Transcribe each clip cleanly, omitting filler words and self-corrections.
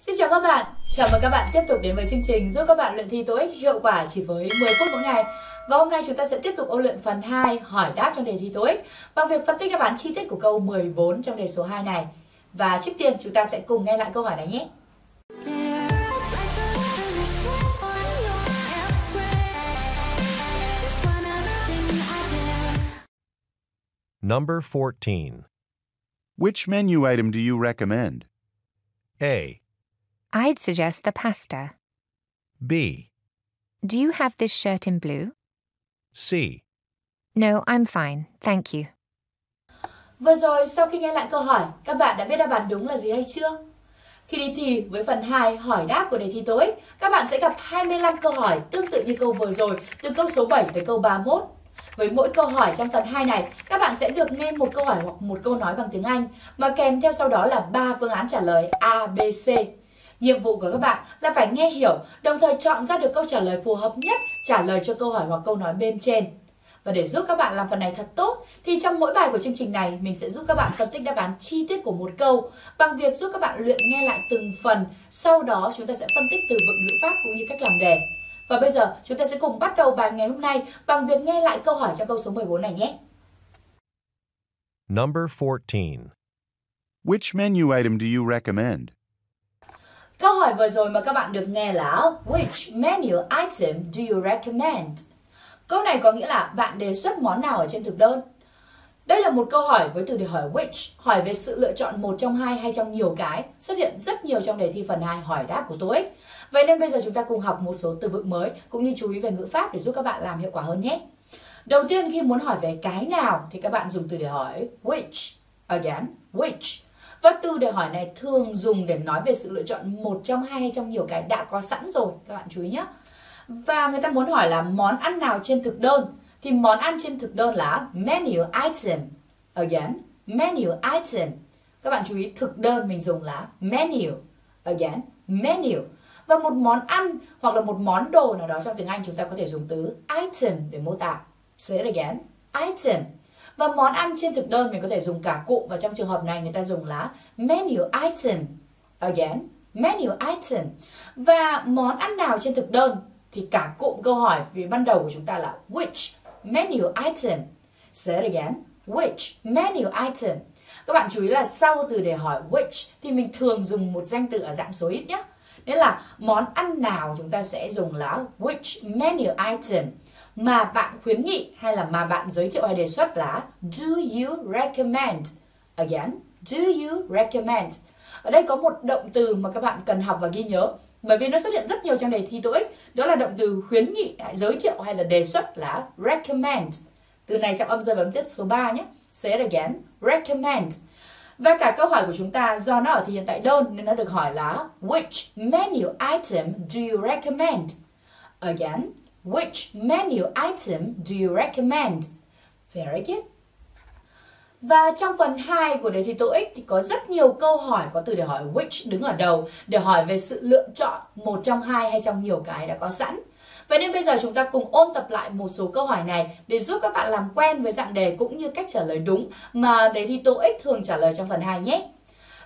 Xin chào các bạn, chào mừng các bạn tiếp tục đến với chương trình giúp các bạn luyện thi TOEIC hiệu quả chỉ với 10 phút mỗi ngày. Và hôm nay chúng ta sẽ tiếp tục ôn luyện phần 2 hỏi đáp trong đề thi TOEIC bằng việc phân tích đáp án chi tiết của câu 14 trong đề số 2 này. Và trước tiên chúng ta sẽ cùng nghe lại câu hỏi này nhé. Number 14. Which menu item do you recommend? A. I'd suggest the pasta. B. Do you have this shirt in blue? C. No, I'm fine, thank you. Vừa rồi, sau khi nghe lại câu hỏi, các bạn đã biết đáp án đúng là gì hay chưa? Khi đi thi với phần 2 hỏi đáp của đề thi TOEIC, các bạn sẽ gặp 25 câu hỏi tương tự như câu vừa rồi, từ câu số 7 tới câu 31. Với mỗi câu hỏi trong phần 2 này, các bạn sẽ được nghe một câu hỏi hoặc một câu nói bằng tiếng Anh mà kèm theo sau đó là 3 phương án trả lời A, B, C. Nhiệm vụ của các bạn là phải nghe hiểu, đồng thời chọn ra được câu trả lời phù hợp nhất trả lời cho câu hỏi hoặc câu nói bên trên. Và để giúp các bạn làm phần này thật tốt thì trong mỗi bài của chương trình này mình sẽ giúp các bạn phân tích đáp án chi tiết của một câu bằng việc giúp các bạn luyện nghe lại từng phần, sau đó chúng ta sẽ phân tích từ vựng ngữ pháp cũng như cách làm đề. Và bây giờ chúng ta sẽ cùng bắt đầu bài ngày hôm nay bằng việc nghe lại câu hỏi trong câu số 14 này nhé. Number 14. Which menu item do you recommend? Câu hỏi vừa rồi mà các bạn được nghe là Which menu item do you recommend? Câu này có nghĩa là bạn đề xuất món nào ở trên thực đơn. Đây là một câu hỏi với từ để hỏi which, hỏi về sự lựa chọn một trong hai hay trong nhiều cái, xuất hiện rất nhiều trong đề thi phần 2 hỏi đáp của TOEIC. Vậy nên bây giờ chúng ta cùng học một số từ vựng mới cũng như chú ý về ngữ pháp để giúp các bạn làm hiệu quả hơn nhé. Đầu tiên khi muốn hỏi về cái nào thì các bạn dùng từ để hỏi which, again, which. Và từ để hỏi này thường dùng để nói về sự lựa chọn một trong hai hay trong nhiều cái đã có sẵn rồi, các bạn chú ý nhé. Và người ta muốn hỏi là món ăn nào trên thực đơn, thì món ăn trên thực đơn là menu item. Again, menu item. Các bạn chú ý thực đơn mình dùng là menu. Again, menu. Và một món ăn hoặc là một món đồ nào đó trong tiếng Anh chúng ta có thể dùng từ item để mô tả. Say it again, item. Và món ăn trên thực đơn mình có thể dùng cả cụm và trong trường hợp này người ta dùng là menu item. Again, menu item. Và món ăn nào trên thực đơn thì cả cụm câu hỏi vì ban đầu của chúng ta là which menu item. Say it again, which menu item. Các bạn chú ý là sau từ để hỏi which thì mình thường dùng một danh từ ở dạng số ít nhé. Nên là món ăn nào chúng ta sẽ dùng là which menu item. Mà bạn khuyến nghị hay là mà bạn giới thiệu hay đề xuất là do you recommend. Again, do you recommend. Ở đây có một động từ mà các bạn cần học và ghi nhớ, bởi vì nó xuất hiện rất nhiều trong đề thi TOEIC, đó là động từ khuyến nghị, giới thiệu hay là đề xuất là recommend. Từ này trọng âm rơi vào âm tiết số 3 nhé. Say it again, recommend. Và cả câu hỏi của chúng ta do nó ở thì hiện tại đơn nên nó được hỏi là which menu item do you recommend? Again, which menu item do you recommend? Very good. Và trong phần 2 của đề thi TOEIC thì có rất nhiều câu hỏi có từ để hỏi which đứng ở đầu để hỏi về sự lựa chọn một trong hai hay trong nhiều cái đã có sẵn. Vậy nên bây giờ chúng ta cùng ôn tập lại một số câu hỏi này để giúp các bạn làm quen với dạng đề cũng như cách trả lời đúng mà đề thi TOEIC thường trả lời trong phần 2 nhé.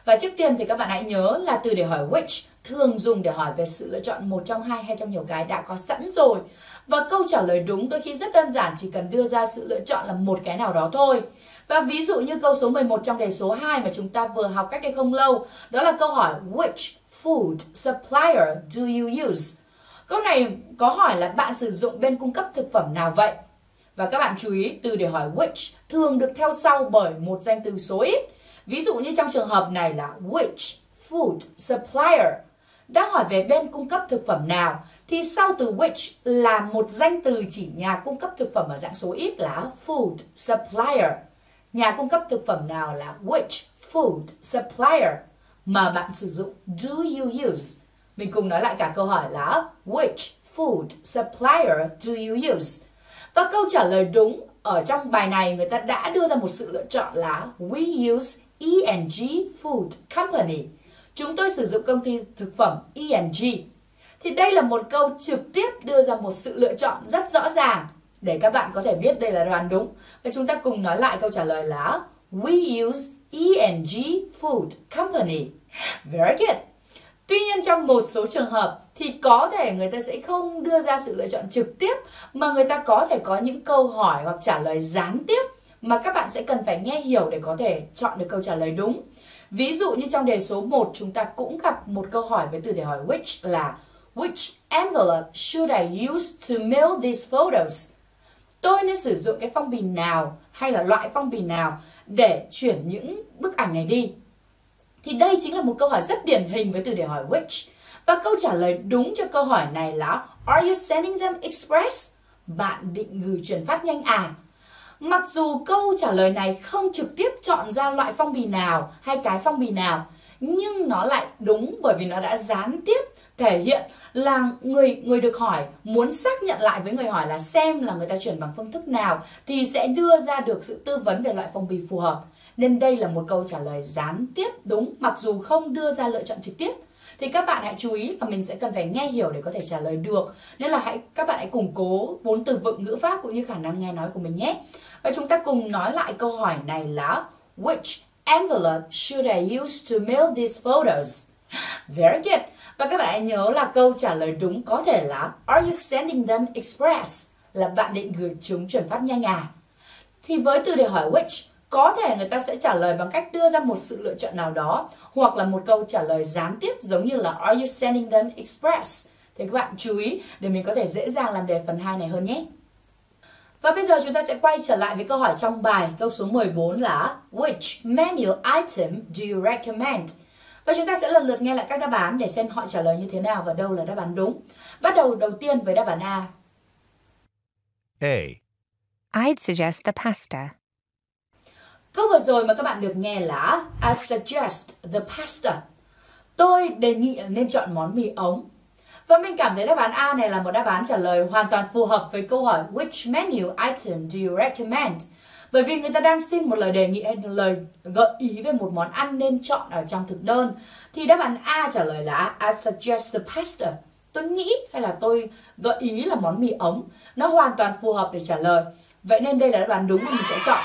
Và trước tiên thì các bạn hãy nhớ là từ để hỏi which thường dùng để hỏi về sự lựa chọn một trong hai hay trong nhiều cái đã có sẵn rồi. Và câu trả lời đúng đôi khi rất đơn giản, chỉ cần đưa ra sự lựa chọn là một cái nào đó thôi. Và ví dụ như câu số 11 trong đề số 2 mà chúng ta vừa học cách đây không lâu, đó là câu hỏi which food supplier do you use? Câu này có hỏi là bạn sử dụng bên cung cấp thực phẩm nào vậy? Và các bạn chú ý từ để hỏi which thường được theo sau bởi một danh từ số ít. Ví dụ như trong trường hợp này là which food supplier đang hỏi về bên cung cấp thực phẩm nào thì sau từ which là một danh từ chỉ nhà cung cấp thực phẩm ở dạng số ít là food supplier. Nhà cung cấp thực phẩm nào là which food supplier mà bạn sử dụng do you use. Mình cùng nói lại cả câu hỏi là which food supplier do you use. Và câu trả lời đúng ở trong bài này người ta đã đưa ra một sự lựa chọn là we use E&G Food Company. Chúng tôi sử dụng công ty thực phẩm E&G. Thì đây là một câu trực tiếp đưa ra một sự lựa chọn rất rõ ràng để các bạn có thể biết đây là đáp án đúng. Và chúng ta cùng nói lại câu trả lời là we use E&G Food Company. Very good. Tuy nhiên trong một số trường hợp thì có thể người ta sẽ không đưa ra sự lựa chọn trực tiếp, mà người ta có thể có những câu hỏi hoặc trả lời gián tiếp mà các bạn sẽ cần phải nghe hiểu để có thể chọn được câu trả lời đúng. Ví dụ như trong đề số 1 chúng ta cũng gặp một câu hỏi với từ để hỏi which là Which envelope should I use to mail these photos? Tôi nên sử dụng cái phong bì nào hay là loại phong bì nào để chuyển những bức ảnh này đi? Thì đây chính là một câu hỏi rất điển hình với từ để hỏi which. Và câu trả lời đúng cho câu hỏi này là Are you sending them express? Bạn định gửi chuyển phát nhanh à? Mặc dù câu trả lời này không trực tiếp chọn ra loại phong bì nào hay cái phong bì nào, nhưng nó lại đúng bởi vì nó đã gián tiếp thể hiện là người được hỏi muốn xác nhận lại với người hỏi là xem là người ta chuyển bằng phương thức nào thì sẽ đưa ra được sự tư vấn về loại phong bì phù hợp. Nên đây là một câu trả lời gián tiếp đúng mặc dù không đưa ra lựa chọn trực tiếp. Thì các bạn hãy chú ý là mình sẽ cần phải nghe hiểu để có thể trả lời được. Nên là các bạn hãy củng cố vốn từ vựng ngữ pháp cũng như khả năng nghe nói của mình nhé. Và chúng ta cùng nói lại câu hỏi này là Which envelope should I use to mail these photos? Very good. Và các bạn hãy nhớ là câu trả lời đúng có thể là Are you sending them express? Là bạn định gửi chúng chuyển phát nhanh à? Thì với từ để hỏi which, có thể người ta sẽ trả lời bằng cách đưa ra một sự lựa chọn nào đó hoặc là một câu trả lời gián tiếp giống như là Are you sending them express? Thì các bạn chú ý để mình có thể dễ dàng làm đề phần 2 này hơn nhé. Và bây giờ chúng ta sẽ quay trở lại với câu hỏi trong bài. Câu số 14 là Which menu item do you recommend? Và chúng ta sẽ lần lượt nghe lại các đáp án để xem họ trả lời như thế nào và đâu là đáp án đúng. Bắt đầu đầu tiên với đáp án A. A. I'd suggest the pasta. Câu vừa rồi mà các bạn được nghe là I suggest the pasta. Tôi đề nghị nên chọn món mì ống. Và mình cảm thấy đáp án A này là một đáp án trả lời hoàn toàn phù hợp với câu hỏi Which menu item do you recommend? Bởi vì người ta đang xin một lời đề nghị hay lời gợi ý về một món ăn nên chọn ở trong thực đơn. Thì đáp án A trả lời là I suggest the pasta. Tôi nghĩ hay là tôi gợi ý là món mì ống. Nó hoàn toàn phù hợp để trả lời. Vậy nên đây là đáp án đúng mà mình sẽ chọn.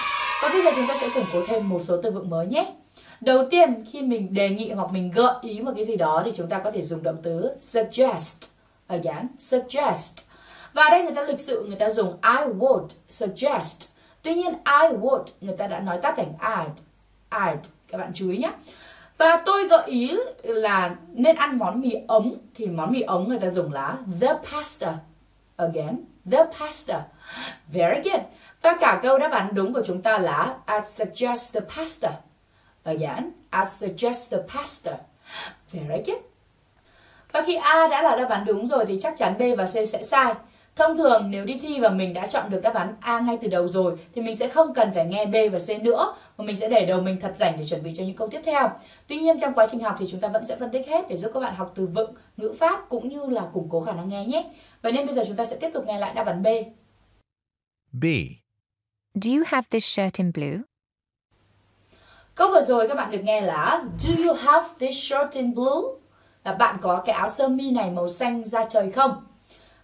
Và bây giờ chúng ta sẽ củng cố thêm một số từ vựng mới nhé. Đầu tiên khi mình đề nghị hoặc mình gợi ý một cái gì đó thì chúng ta có thể dùng động từ suggest. Again, suggest. Và đây người ta lịch sự người ta dùng I would suggest. Tuy nhiên I would người ta đã nói tắt thành I'd. I'd. Các bạn chú ý nhé. Và tôi gợi ý là nên ăn món mì ống. Thì món mì ống người ta dùng là the pasta. Again, the pasta. Very good. Và cả câu đáp án đúng của chúng ta là I suggest the pasta. Again, I suggest the pasta. Very good. Và khi A đã là đáp án đúng rồi thì chắc chắn B và C sẽ sai. Thông thường nếu đi thi và mình đã chọn được đáp án A ngay từ đầu rồi thì mình sẽ không cần phải nghe B và C nữa mà mình sẽ để đầu mình thật rảnh để chuẩn bị cho những câu tiếp theo. Tuy nhiên trong quá trình học thì chúng ta vẫn sẽ phân tích hết để giúp các bạn học từ vựng, ngữ pháp cũng như là củng cố khả năng nghe nhé. Vậy nên bây giờ chúng ta sẽ tiếp tục nghe lại đáp án B. B. Do you have this shirt in blue? Câu vừa rồi các bạn được nghe là Do you have this shirt in blue? Là bạn có cái áo sơ mi này màu xanh da trời không?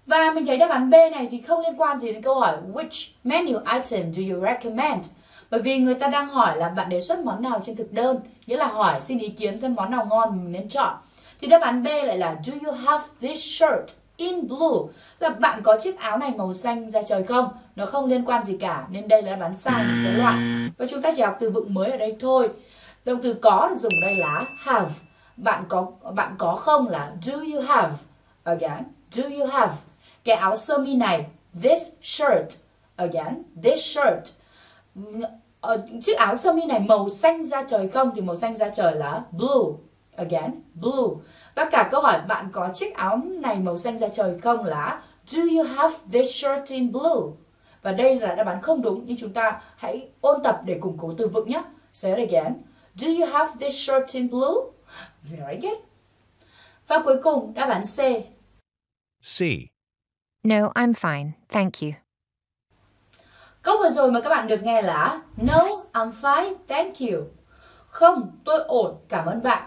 Và mình thấy đáp án B này thì không liên quan gì đến câu hỏi Which menu item do you recommend? Bởi vì người ta đang hỏi là bạn đề xuất món nào trên thực đơn, nghĩa là hỏi xin ý kiến xem món nào ngon mình nên chọn. Thì đáp án B lại là Do you have this shirt in blue? Là bạn có chiếc áo này màu xanh da trời không? Nó không liên quan gì cả, nên đây là đáp án sai mình sẽ loại. Và chúng ta chỉ học từ vựng mới ở đây thôi. Động từ có được dùng ở đây là have. Bạn có không là do you have? Again, do you have? Cái áo sơ mi này, this shirt. Again, this shirt. Chiếc áo sơ mi này màu xanh da trời không? Thì màu xanh da trời là blue. Again, blue. Và cả câu hỏi bạn có chiếc áo này màu xanh da trời không là Do you have this shirt in blue? Và đây là đáp án không đúng, nhưng chúng ta hãy ôn tập để củng cố từ vựng nhé. Say it again. Do you have this shirt in blue? Very good. Và cuối cùng đáp án C. C. No, I'm fine, thank you. Câu vừa rồi mà các bạn được nghe là No, I'm fine, thank you. Không, tôi ổn, cảm ơn bạn.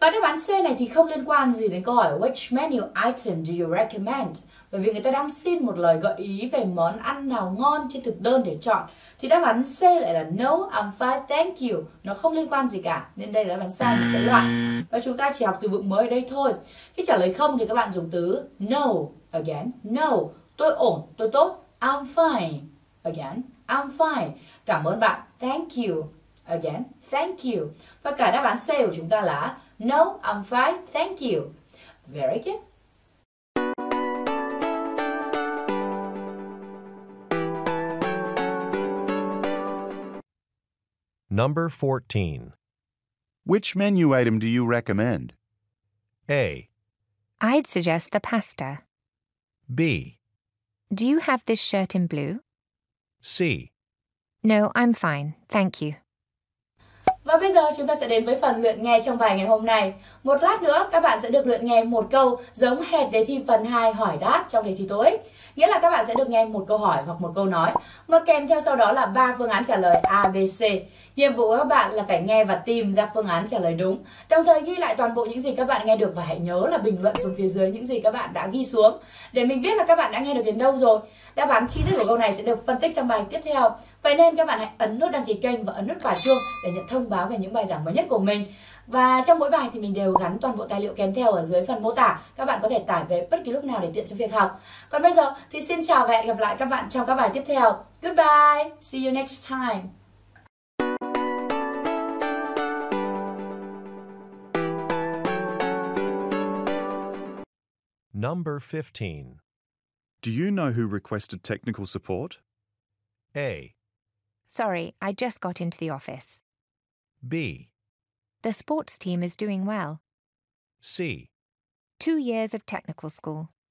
Và đáp án C này thì không liên quan gì đến câu hỏi which menu item do you recommend, bởi vì người ta đang xin một lời gợi ý về món ăn nào ngon trên thực đơn để chọn. Thì đáp án C lại là no, I'm fine, thank you. Nó không liên quan gì cả, nên đây là đáp án sai mình sẽ loại. Và chúng ta chỉ học từ vựng mới ở đây thôi. Khi trả lời không thì các bạn dùng từ no, again, no. Tôi ổn, tôi tốt, I'm fine, again, I'm fine. Cảm ơn bạn, thank you, again, thank you. Và cả đáp án C của chúng ta là no, I'm fine, thank you. Very good. Number 14. Which menu item do you recommend? A. I'd suggest the pasta. B. Do you have this shirt in blue? C. No, I'm fine, thank you. Và bây giờ chúng ta sẽ đến với phần luyện nghe trong bài ngày hôm nay. Một lát nữa các bạn sẽ được luyện nghe một câu giống hệt đề thi phần 2 hỏi đáp trong đề thi TOEIC. Nghĩa là các bạn sẽ được nghe một câu hỏi hoặc một câu nói mà kèm theo sau đó là 3 phương án trả lời A, B, C. Nhiệm vụ của các bạn là phải nghe và tìm ra phương án trả lời đúng. Đồng thời ghi lại toàn bộ những gì các bạn nghe được và hãy nhớ là bình luận xuống phía dưới những gì các bạn đã ghi xuống để mình biết là các bạn đã nghe được đến đâu rồi. Đáp án chi tiết của câu này sẽ được phân tích trong bài tiếp theo. Vậy nên các bạn hãy ấn nút đăng ký kênh và ấn nút quả chuông để nhận thông báo về những bài giảng mới nhất của mình. Và trong mỗi bài thì mình đều gắn toàn bộ tài liệu kèm theo ở dưới phần mô tả. Các bạn có thể tải về bất kỳ lúc nào để tiện cho việc học. Còn bây giờ thì xin chào và hẹn gặp lại các bạn trong các bài tiếp theo. Goodbye, see you next time. Number 15. Do you know who requested technical support? A. Sorry, I just got into the office. B. The sports team is doing well. C. 2 years of technical school.